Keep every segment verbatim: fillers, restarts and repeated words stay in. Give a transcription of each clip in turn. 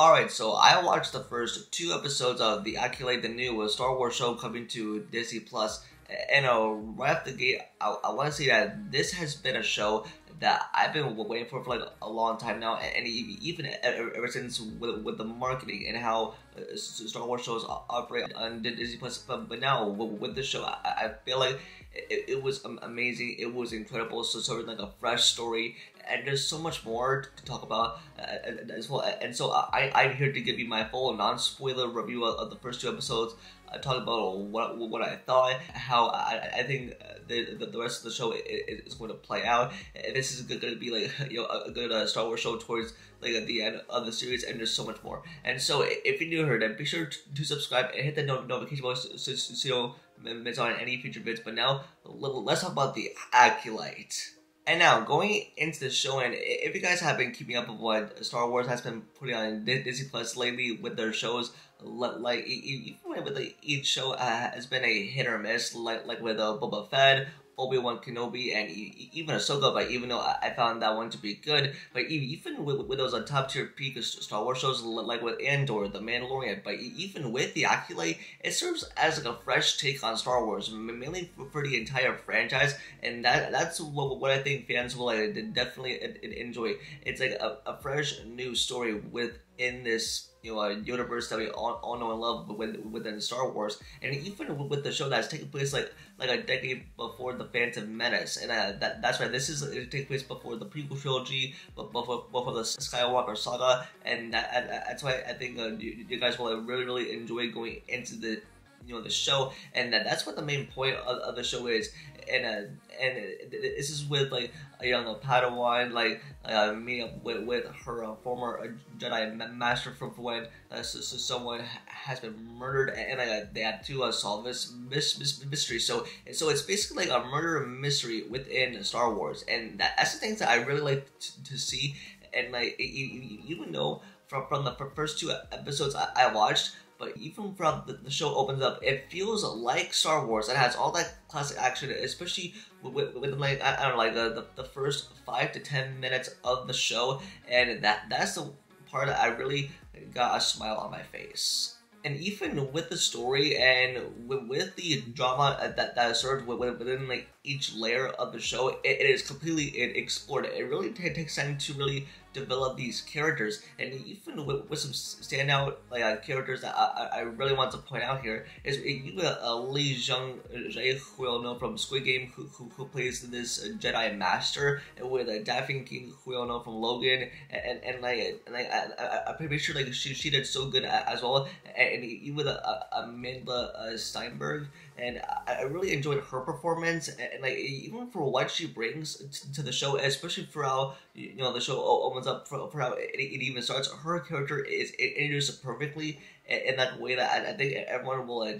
Alright, so I watched the first two episodes of The Acolyte, the new Star Wars show coming to Disney plus. And uh, right off the gate, I, I want to say that this has been a show that I've been waiting for for like a long time now, and even ever since with, with the marketing and how Star Wars shows operate on Disney plus. But, but now with this show, I, I feel like it, it was amazing, it was incredible, so sort of like a fresh story, and there's so much more to talk about as well. And so I, I'm here to give you my full non-spoiler review of the first two episodes. I talked about what what I thought, how I, I think the, the the rest of the show is, is going to play out. And this is going to be like, you know, a good uh, Star Wars show towards like at the end of the series, and there's so much more. And so if you're new here, then be sure to, to subscribe and hit the notification bell so, so, so you don't miss on any future vids. But now let's talk about The Acolyte. And now, going into the show, and if you guys have been keeping up with what Star Wars has been putting on Disney Plus lately with their shows, like even with like, each show uh, has been a hit or miss, like like with uh, Boba Fett, Obi-Wan Kenobi, and even Ahsoka. But even though I found that one to be good, but even with, with those top tier peak Star Wars shows like with Andor, The Mandalorian, but even with The Acolyte, it serves as like a fresh take on Star Wars, mainly for the entire franchise, and that that's what, what I think fans will like, definitely enjoy. It's like a, a fresh new story within this, you know, a universe that we all, all know and love within, within Star Wars, and even with the show that's taking place like like a decade before the Phantom Menace, and uh, that that's right, this is it takes place before the prequel trilogy, but before, before the Skywalker saga, and that, that's why I think uh, you, you guys will really really enjoy going into the, you know, the show, and that, that's what the main point of, of the show is. And uh, and it, it, this is with like a young uh, Padawan, like uh, meeting up with, with her uh, former uh, Jedi master from when uh, so, so someone has been murdered, and, and uh, they have to uh, solve this mis mis mystery. So and so it's basically like a murder mystery within Star Wars, and that, that's the things that I really like to, to see. And like even though from from the first two episodes I, I watched. But even from the, the show opens up, it feels like Star Wars. It has all that classic action, especially with, with like I, I don't know, like the, the the first five to ten minutes of the show, and that that's the part that I really got a smile on my face. And even with the story and with, with the drama that that served within like each layer of the show, it, it is completely it explored. It really takes time to really develop these characters, and even with, with some standout like uh, characters that I, I really want to point out here is even uh, Lee Jung Jae, who we all know from Squid Game, who, who, who plays this Jedi Master, and with uh, Daphne King, who we all know from Logan, and and, and like, and, like I, I, I'm pretty sure like she she did so good as well, and, and even with uh, Amandla uh, Stenberg, and I really enjoyed her performance, and, and like even for what she brings t to the show, especially for how, you know, the show almost up for, for how it, it even starts. Her character is introduced perfectly in, in that way that I, I think everyone will uh,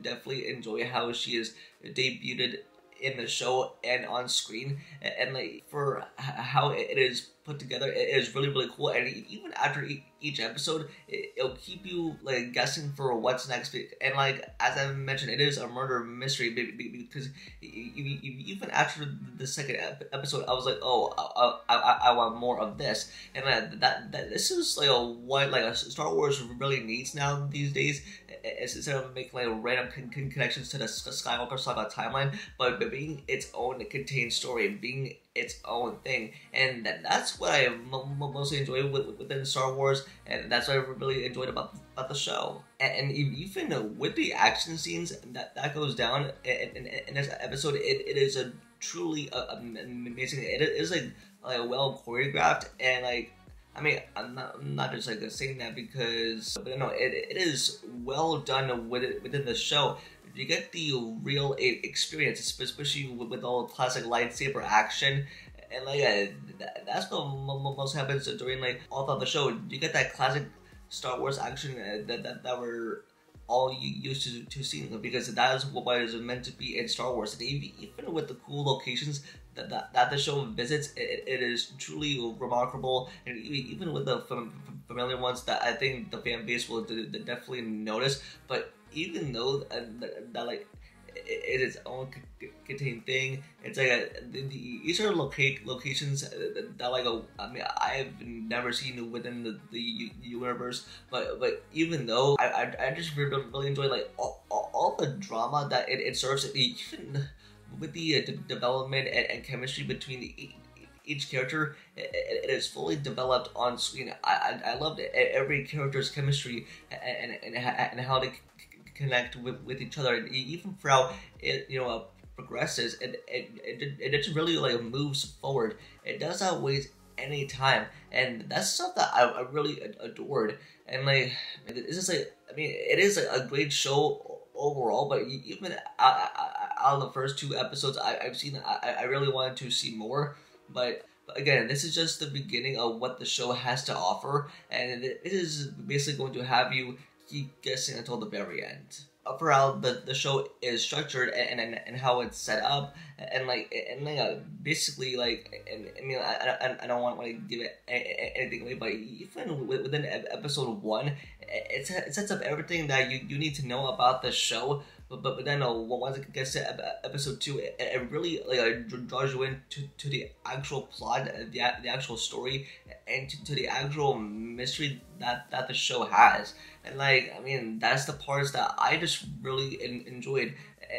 definitely enjoy how she is debuted in the show and on screen, and, and like for how it is put together, it is really really cool. And even after e each episode, it, it'll keep you like guessing for what's next. And like as I mentioned, it is a murder mystery, because even after the second episode, I was like, oh, I, I, I want more of this. And like, that, that this is like a, what like a Star Wars really needs now these days, instead of making like random con con connections to the Skywalker saga timeline, but being its own contained story, being its own thing. And that, that's what I mostly enjoy with, within Star Wars, and that's what I really enjoyed about, about the show. And, and even with the action scenes that, that goes down in, in, in this episode, it, it is a truly a, amazing. It is like, like well choreographed, and like I mean, I'm not, I'm not just like saying that because, but no, it, it is well done with it, within the show. You get the real experience, especially with, with all the classic lightsaber action, and like uh, that, that's what most happens during like all throughout the show. You get that classic Star Wars action uh, that, that that we're all used to to seeing, because that is what it is meant to be in Star Wars. And even with the cool locations that that, that the show visits, it, it is truly remarkable. And even with the familiar ones that I think the fan base will definitely notice, but even though uh, that, that like is its own contained thing. It's like a, the, the, these are locate locations that, that like a, I mean I've never seen within the, the universe. But but even though I I, I just really, really enjoy like all, all, all the drama that it, it serves, even with the uh, development and, and chemistry between the, each character. It, it is fully developed on screen. I I, I loved it. Every character's chemistry and and, and how they connect with, with each other, and even for how it you know progresses, and it, it, it just really like moves forward. It does not waste any time, and that's stuff that I, I really adored. And like it's just like I mean it is a great show overall, but even out of the first two episodes I, I've seen, I, I really wanted to see more. But again, this is just the beginning of what the show has to offer, and it is basically going to have you keep guessing until the very end. For how the, the show is structured and, and and how it's set up, and like and like uh, basically like and, I mean I, I, I don't want to like, give it anything away, but even within episode one, it sets up everything that you, you need to know about the show. But, but then uh, once it gets to episode two, it, it really like uh, draws you in to, to the actual plot, the, the actual story, and to, to the actual mystery that, that the show has. And like, I mean, that's the parts that I just really in, enjoyed.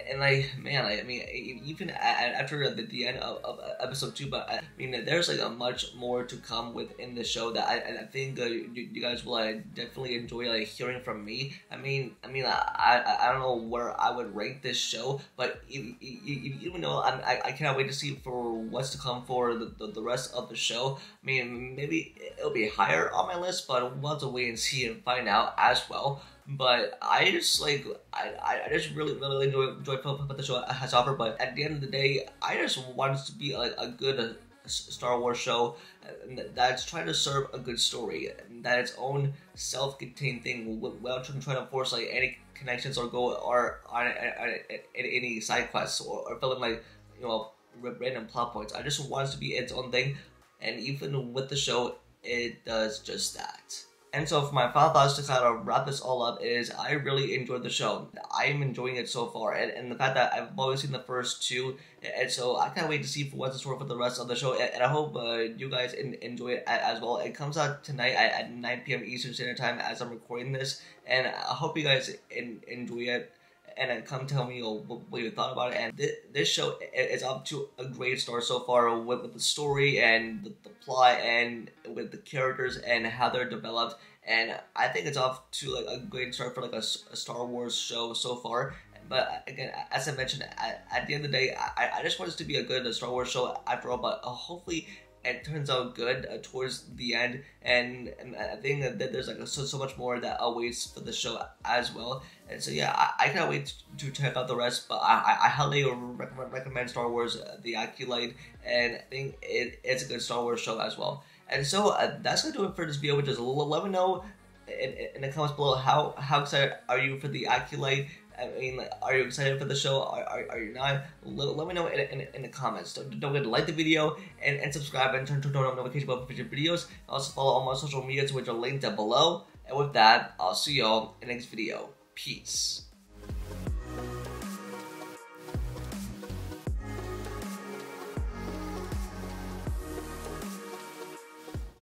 And like, man, like, I mean, even after the, the end of, of episode two, but I mean, there's like a much more to come within the show that I, I think uh, you, you guys will uh, definitely enjoy like hearing from me. I mean, I mean, I I don't know where I would rank this show, but even though I I cannot wait to see for what's to come for the, the the rest of the show. I mean, maybe it'll be higher on my list, but we'll have to wait and see and find out as well. But I just like I I just really really enjoy enjoy what the show has to offer. But at the end of the day, I just want it to be a, a good a Star Wars show that's trying to serve a good story, that its own self-contained thing, without trying to force like any connections or go or on any side quests or, or filling like you know random plot points. I just want it to be its own thing, and even with the show, it does just that. And so for my final thoughts to kind of wrap this all up is I really enjoyed the show. I'm enjoying it so far, and, and the fact that I've only seen the first two, and so I can't wait to see what's in store for the rest of the show, and, and I hope uh, you guys in, enjoy it as well. It comes out tonight at, at nine p m Eastern Standard Time as I'm recording this, and I hope you guys in, enjoy it, and then come tell me what you thought about it. And th this show is up to a great start so far with, with the story and the, the plot and with the characters and how they're developed. And I think it's off to like a great start for like a, a Star Wars show so far. But again, as I mentioned, I, at the end of the day, I, I just want this to be a good Star Wars show after all. But hopefully it turns out good uh, towards the end, and, and I think that there's like a, so, so much more that awaits for the show as well. And so yeah, I, I cannot wait to, to check out the rest, but I, I highly recommend, recommend Star Wars uh, The Acolyte, and I think it, it's a good Star Wars show as well. And so uh, that's going to do it for this video, which is let me know in, in the comments below how, how excited are you for The Acolyte. I mean, like, are you excited for the show? Are, are, are you not? Let, let me know in, in, in the comments. Don't, don't forget to like the video and, and subscribe and turn, turn on notification bell for future videos. Also follow all my social medias, which are linked down below. And with that, I'll see y'all in the next video. Peace.